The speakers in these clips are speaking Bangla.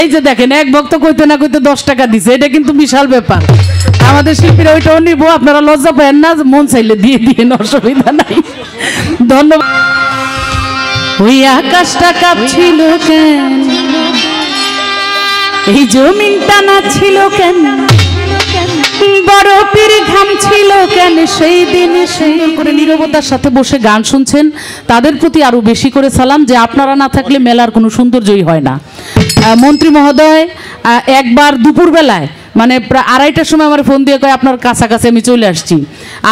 এই যে দেখেন এক ভক্ত কইতে না কইতে 10 টাকা দিছে, এটা কিন্তু বিশাল ব্যাপার। আমাদের শিল্পীরা ওইটাও নিব, আপনারা লজ্জা পাবেন না, মন চাইলে দিয়ে দিয়েন, অসুবিধা নাই। ধন্যবাদ। ওই আকাশটা কাঁপছিল কেন, এই জমিনটা নাচছিল কেন, বড় পীর ঘামছিল কেন, সেই দিনে সুন্দর করে নীরবতার সাথে বসে গান শুনছেন, তাদের প্রতি আরো বেশি করে সালাম যে আপনারা না থাকলে মেলার কোনো সৌন্দর্যই হয় না। মন্ত্রী মহোদয় একবার দুপুরবেলায় মানে প্রায় 2:30টার সময় আমার ফোন দিয়ে কয় আপনার কাছাকাছি আমি চলে আসছি।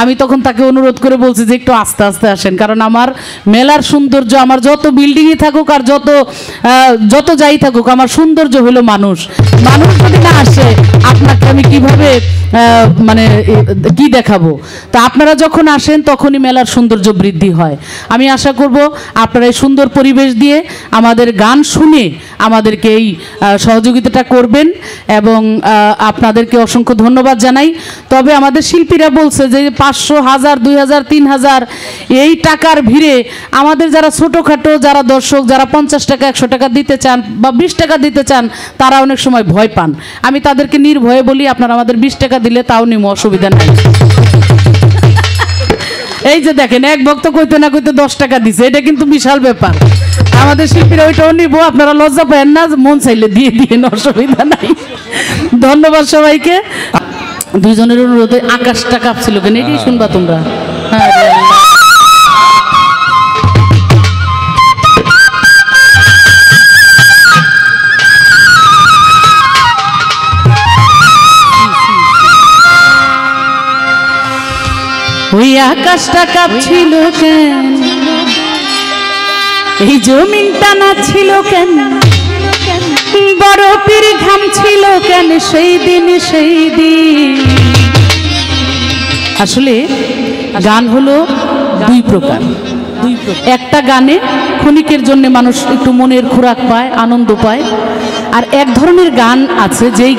আমি তখন তাকে অনুরোধ করে বলছি যে একটু আস্তে আস্তে আসেন, কারণ আমার মেলার সৌন্দর্য, আমার যত বিল্ডিংই থাকুক আর যত যাই থাকুক, আমার সৌন্দর্য হলো মানুষ। মানুষ যদি না আসে আপনাকে আমি কিভাবে মানে কি দেখাবো। তা আপনারা যখন আসেন তখনই মেলার সৌন্দর্য বৃদ্ধি হয়। আমি আশা করব আপনারা এই সুন্দর পরিবেশ দিয়ে আমাদের গান শুনে আমাদেরকে এই সহযোগিতাটা করবেন, এবং আপনাদেরকে অসংখ্য ধন্যবাদ জানাই। তবে আমাদের শিল্পীরা বলছে যে 500, 1000, 2000, 3000 এই টাকার ভিড়ে আমাদের যারা ছোটোখাটো যারা দর্শক, যারা 50 টাকা 100 টাকা দিতে চান বা 20 টাকা দিতে চান, তারা অনেক সময় ভয় পান। আমি তাদেরকে নির্ভয়ে বলি আপনারা আমাদের 20 টাকা দিলে তাও নিম, অসুবিধা নেই। এই যে দেখেন এক ভক্ত কইতে না কইতে 10 টাকা দিছে, এটা কিন্তু বিশাল ব্যাপার। আমাদের শিল্পীরা ওইটাও নিব, আপনারা লজ্জা পাবেন না, মন চাইলে দিয়ে দিয়েন, অসুবিধা নাই। ধন্যবাদ সবাইকে। দুইজনের অনুরোধে আকাশটা কাঁপছিল কেন, এটাই শুনবা তোমরা। ওই আকাশটা কাঁপছিল কেন, এই জমিনটা নাচছিল কেন, বড় পীর ঘামছিল কেন, সেই দিন সেই দিন। আসলে গান হলো দুই প্রকার। একটা গানে ক্ষণিকের জন্য মানুষ একটু মনের খোরাক পায়, আনন্দ পায়। আর এক ধরনের গান আছে যেই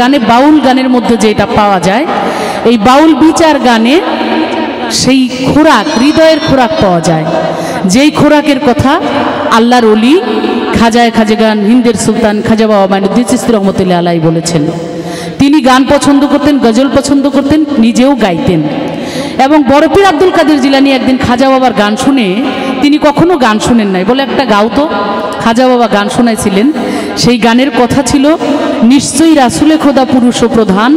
গানে বাউল গানের মধ্যে যেটা পাওয়া যায়, এই বাউল বিচার গানে সেই খোরাক, হৃদয়ের খোরাক পাওয়া যায়, যেই খোরাকের কথা আল্লাহর ওলি খাজা গান হিন্দের সুলতান খাজা বাবা মাইনুদ্দিন চিশতি রহমতুল্লাহ আলাইহি বলেছেন। তিনি গান পছন্দ করতেন, গজল পছন্দ করতেন, নিজেও গাইতেন। এবং বড় পীর আব্দুল কাদের জিলানী একদিন খাজা বাবার গান শুনে, তিনি কখনো গান শুনেন নাই, বলে একটা গাও তো। খাজা বাবা গান শোনাইছিলেন, সেই গানের কথা ছিল, নিশ্চয়ই রাসুলে খোদা পুরুষ ও প্রধান,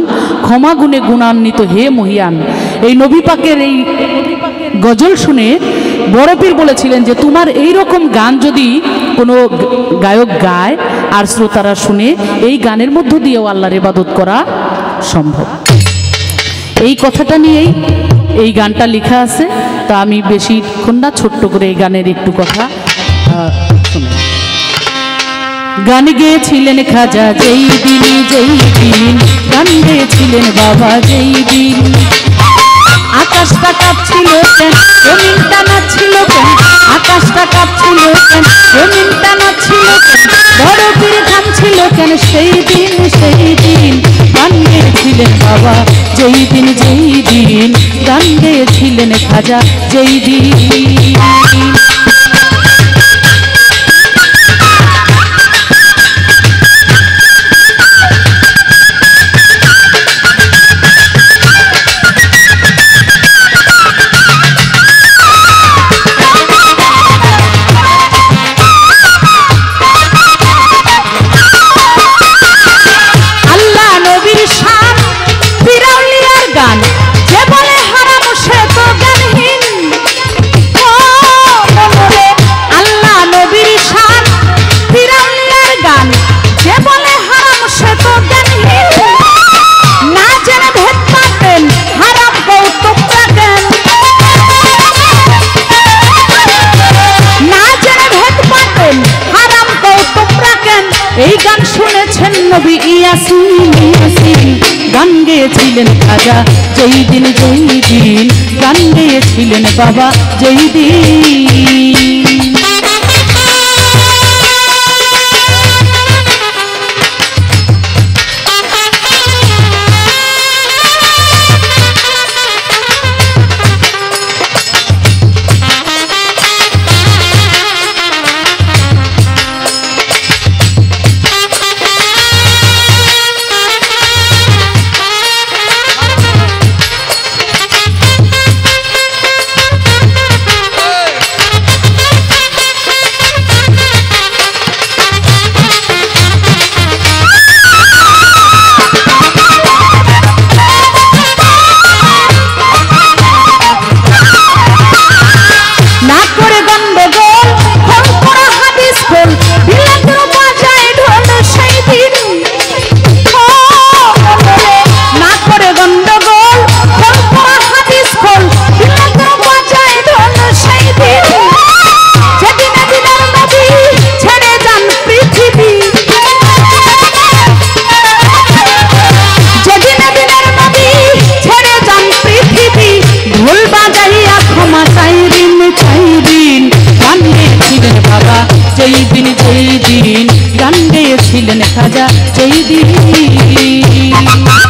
ক্ষমা গুণে গুণান্বিত হে মহিয়ান। এই নবী পাকের এই গজল শুনে বড় পীর বলেছিলেন যে তোমার এই রকম গান যদি কোনো গায়ক গায় আর শ্রোতারা শুনে, এই গানের মধ্য দিয়েও আল্লাহর ইবাদত করা সম্ভব। এই কথাটা নিয়েই এই গানটা লেখা আছে। তা আমি বেশিক্ষণ না, ছোট্ট করে এই গানের একটু কথা শুনি। গান গেয়েছিলেন খাজা যেই দিন, গান গেয়েছিলেন বাবা যেই দিন। আকাশটা কাঁপছিল কেন, জমিনটা নাচছিল কেন, আকাশটা কাঁপছিল কেন, জমিনটা নাচছিল কেন, বড় পীর ঘামছিল কেন, সেই দিন গান গেয়েছিলেন বাবা যেই দিন, গান গেয়েছিলেন খাজা যেই দিন। এই গান শুনেছেন নবী ইয়াসিন, গান গেয়েছিলেন খাজা যেই দিন, গান গেয়েছিলেন বাবা যেই দিন। যেই দিন গান গেয়েছিলেন খাজা যেই দিন